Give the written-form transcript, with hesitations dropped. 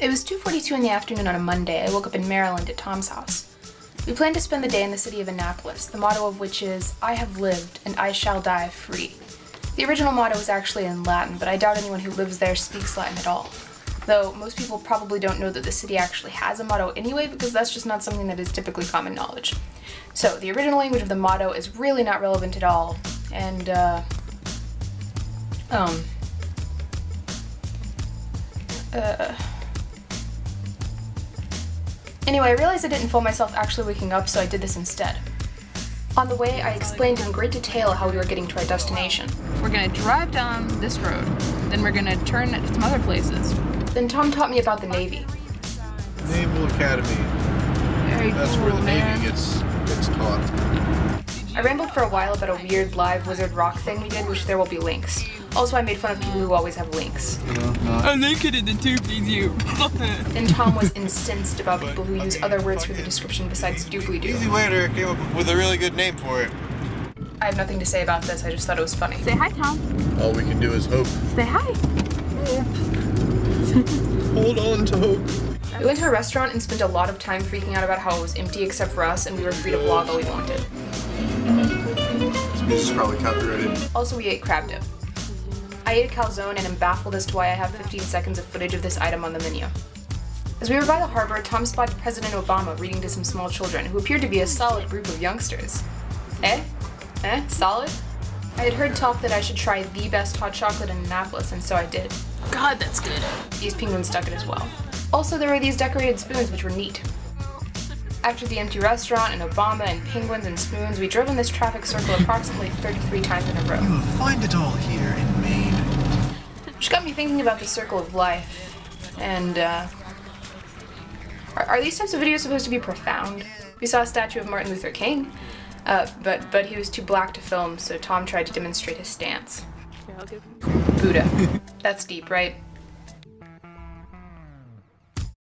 It was 2:42 in the afternoon on a Monday. I woke up in Maryland at Tom's house. We planned to spend the day in the city of Annapolis, the motto of which is, "I have lived and I shall die free." The original motto was actually in Latin, but I doubt anyone who lives there speaks Latin at all. Though most people probably don't know that the city actually has a motto anyway, because that's just not something that is typically common knowledge. So the original language of the motto is really not relevant at all, and anyway, I realized I didn't film myself actually waking up, so I did this instead. On the way, I explained in great detail how we were getting to our destination. We're gonna drive down this road, then we're gonna turn at some other places. Then Tom taught me about the Navy. Naval Academy. Very That's cool, where the man. Navy gets taught. I rambled for a while about a weird live wizard rock thing we did, which there will be links. Also, I made fun of people who always have links. And they could in the tube you. And Tom was incensed about people who use other words for the description besides doobly-doo. Easy later came up with a really good name for it. I have nothing to say about this, I just thought it was funny. Say hi, Tom. All we can do is hope. Say hi. Hold on to hope. We went to a restaurant and spent a lot of time freaking out about how it was empty except for us and we were free to vlog all we wanted. This music's probably copyrighted. Also, we ate crab dip. I ate a calzone and am baffled as to why I have 15 seconds of footage of this item on the menu. As we were by the harbor, Tom spotted President Obama reading to some small children, who appeared to be a solid group of youngsters. Eh? Eh? Solid? I had heard talk that I should try the best hot chocolate in Annapolis, and so I did. God, that's good. These penguins stuck it as well. Also, there were these decorated spoons, which were neat. After the empty restaurant and Obama and penguins and spoons, we drove in this traffic circle approximately 33 times in a row. You will find it all here in Maine. Which got me thinking about the circle of life, and are these types of videos supposed to be profound? We saw a statue of Martin Luther King, but he was too black to film, so Tom tried to demonstrate his stance. Buddha. That's deep, right?